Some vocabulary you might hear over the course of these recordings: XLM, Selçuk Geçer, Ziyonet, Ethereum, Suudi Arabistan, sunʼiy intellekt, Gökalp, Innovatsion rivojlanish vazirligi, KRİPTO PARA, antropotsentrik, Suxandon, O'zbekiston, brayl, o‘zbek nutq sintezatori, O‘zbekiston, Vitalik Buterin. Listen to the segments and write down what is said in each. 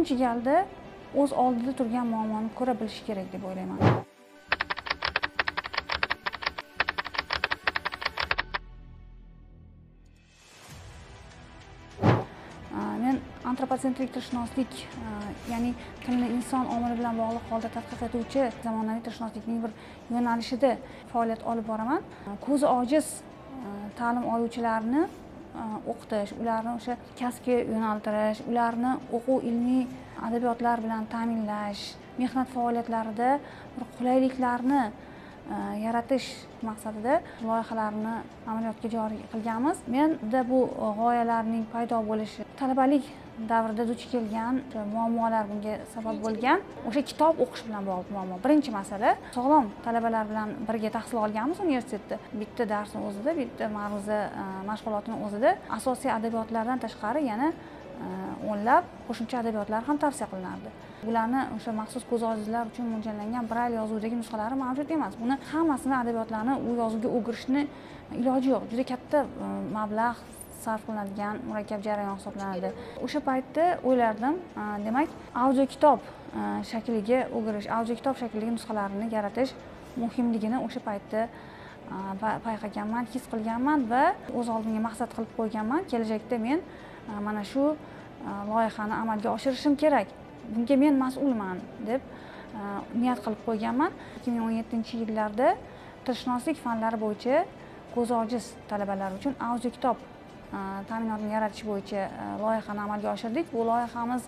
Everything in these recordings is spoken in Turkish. birinci geldi, o'z oldida turgan muammoni ko'ra bilish kerak deb o'ylayman. Men antropotsentrik tilshunoslik, ya'ni tilni inson omili bilan bog'liq holda tadqiq etuvchi zamonaviy tilshunoslikning bir yo'nalishida faoliyat olib boraman. Ko'zi ojiz ta'lim oluvchilarni o'qitish, ularni o'sha kasbga yo'naltirish, ularni o'quv ilmiy adabiyotlar bilan ta'minlash, mehnat faoliyatlarida bir qulayliklarni yaratish maqsadida loyihalarni amaliyotga joriy qilganmiz. Menda bu g'oyalarning paydo bo'lishi talabalik davrida duch kelgan muammolar bunga sabab bo'lgan. O'sha kitob o'qish bilan bog'liq muammo. Birinchi masala, sog'lom talabalar bilan birga tahsil olganmiz universitetda. Bitta darsning o'zida, bitta ma'ruza mashg'ulotining o'zida asosiy adabiyotlardan tashqari yana o'nlab qo'shimcha adabiyotlar ham tavsiya qilinardi. Bularni o'sha maxsus ko'z ojizlar uchun mo'ljallangan brayl yozuvidagi nusxalari mavjud emas. Buni hammasini adabiyotlarni u yozuvga o'girishni iloji yo'q. Juda katta mablag' sarf qilinadigan murakkab jarayon hisoblanadi. O'sha paytda o'ylardim, demak, audio kitob shakliga o'girish, audio kitob shaklidagi nusxalarini yaratish muhimligini o'sha paytda payqaganman, his qilganman va o'z oldimga maqsad qilib qo'yganman. Kelajakda men mana shu loyihani amalga oshirishim kerak. Bunga men mas'ulman deb niyat qilib qo'yganman. 2017-yillarda tilshunoslik fanlari bo'yicha ko'zi ojiz talabalar uchun audio kitob ta'minotini yaratish bo'yicha loyihani amalga oshirdik. Bu loyihamiz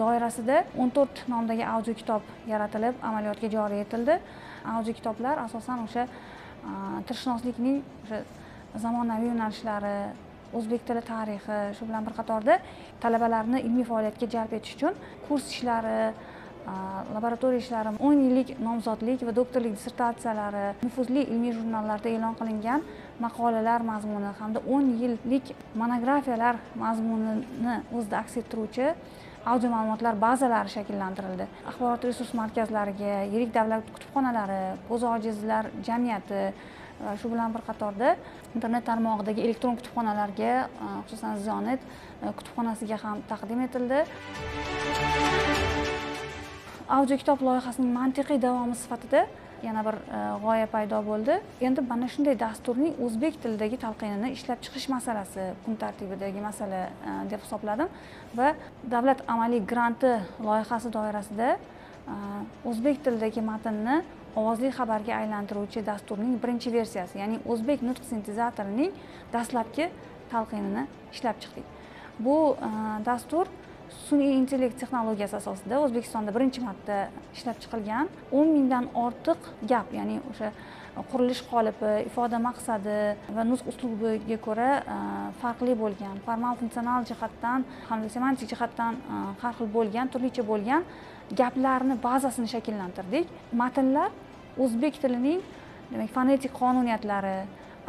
doirasida 14 nomdagi audio kitob yaratilib, amaliyotga joriy etildi. Audio kitoblar asosan o'sha tilshunoslikning o'sha zamonaviy yo'nalishlari, o'zbek tili tarixi, shu bilan bir qatorda talabalarni ilmiy faoliyatga jalb etish uchun kurs ishlari, laboratoriya ishlari, 10 yillik nomzodlik va doktorlik dissertatsiyalari, nufuzli ilmiy jurnallarda e'lon qilingan maqolalar mazmuni hamda 10 yillik monografiyalar mazmunini o'zida aks ettiruvchi audio ma'lumotlar bazalari shakllantirildi. Axborot resurs markazlariga, yirik davlat kutubxonalari, ko'zi ojizlar jamiyati va shu bilan bir qatorda internet tarmog'idagi elektron kutubxonalarga, xususan Ziyonet kutubxonasiga ham taqdim etildi. Audio kitob loyihasining mantiqiy davomi sifatida yana bir g'oya paydo bo'ldi. Endi mana shunday dasturning o'zbek tilidagi talqinini ishlab chiqish masalasi kun tartibidagi masala deb hisobladim va davlat amaliy granti loyihasi doirasida o'zbek tilidagi matnni ovozli xabarga aylantiruvchi dasturning birinchi versiyasi, ya'ni o'zbek nutq sintezatorining dastlabki talqinini ishlab chiqdik. Bu dastur sun'iy intellekt texnologiyasi asosida O'zbekistonda birinchi marta ishlab chiqilgan. 10 mingdan ortiq gap, ya'ni o'sha qurilish qolipi, ifoda maqsadi va nutq uslubiga ko'ra farqli bo'lgan, formal funksional jihatdan hamda semantik jihatdan har xil bo'lgan, turlicha bo'lgan gaplarni bazasini shakllantirdik. Matnlar o'zbek tilining, demak, fonetik qonuniyatlari,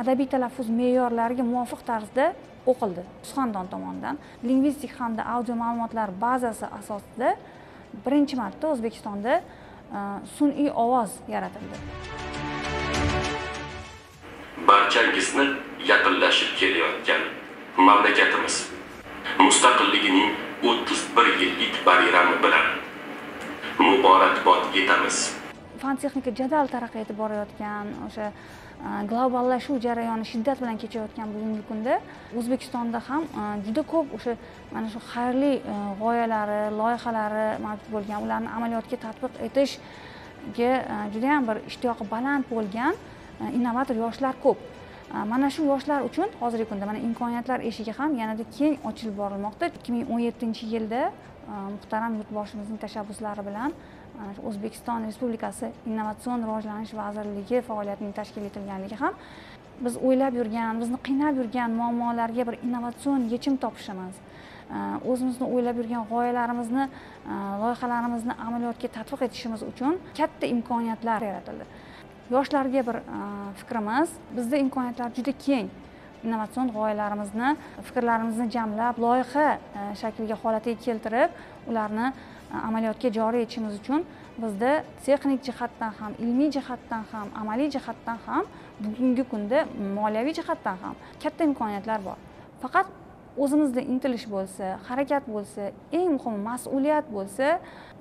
adabiy talaffuz me'yorlariga muvofiq tarzda o'qildi. Suxandon tomonidan lingvistik hamda audio ma'lumotlar bazasi asosida birinchi marta O'zbekistonda sun'iy ovoz yaratildi. Barchangizni yaqinlashib kelayotgan mamlakatimiz mustaqilligining 31 yillik bayrami bilan muborakbod etamiz. Fan-texnika jadal taraqqiy etib borayotgan, o'sha globallashuv jarayoni shiddat bilan kechayotgan bugungi kunda O'zbekistonda ham juda ko'p o'sha mana shu xayrli g'oyalari, loyihalari mavjud bo'lgan, ularni amaliyotga tatbiq etishga juda ham bir ishtiyoqi baland bo'lgan innovator yoshlar ko'p. Mana shu yoshlar uchun hozirgi kunda mana imkoniyatlar eshigi ham yanada keng ochilib borilmoqda. 2017-yilda muhtaram yurtboshimizning tashabbuslari bilan O'zbekiston Respublikasi Innovatsion rivojlanish vazirligi faoliyatining tashkil etilganligi ham biz o'ylab yurgan, bizni qiynab yurgan muammolarga bir innovatsion yechim topishimiz, o'zimizni o'ylab yurgan g'oyalarimizni, loyihalarimizni amaliyotga tatbiq etishimiz uchun katta imkoniyatlar yaratildi. Yoshlarga bir fikrimiz, bizda imkoniyatlar juda keng. Innovatsion g'oyalarimizni, fikrlarimizni jamlab, loyiha shakliga, holatiga keltirib, ularni amaliyotga joriy etishimiz uchun bizda texnik jihatdan ham, ilmiy jihatdan ham, amaliy jihatdan ham, bugungi kunda moliyaviy jihatdan ham katta imkoniyatlar bor. Faqat o'zimizda intilish bo'lsa, harakat bo'lsa, eng muhimi mas'uliyat bo'lsa,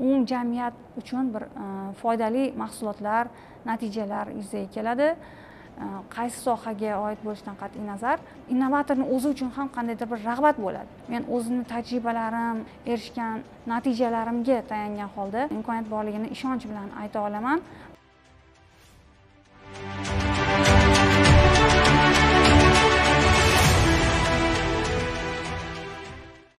umumjamiyat uchun bir foydali mahsulotlar, natijalar yuzaga keladi. Qaysi sohaga oid bo'lishidan qat'i nazar, innovatorni o'zi uchun ham qandaydir bir rag'bat bo'ladi. Men o'zimni tajribalarim, erishgan natijalarimga tayangan holda imkoniyat borligini ishonch bilan ayta olaman.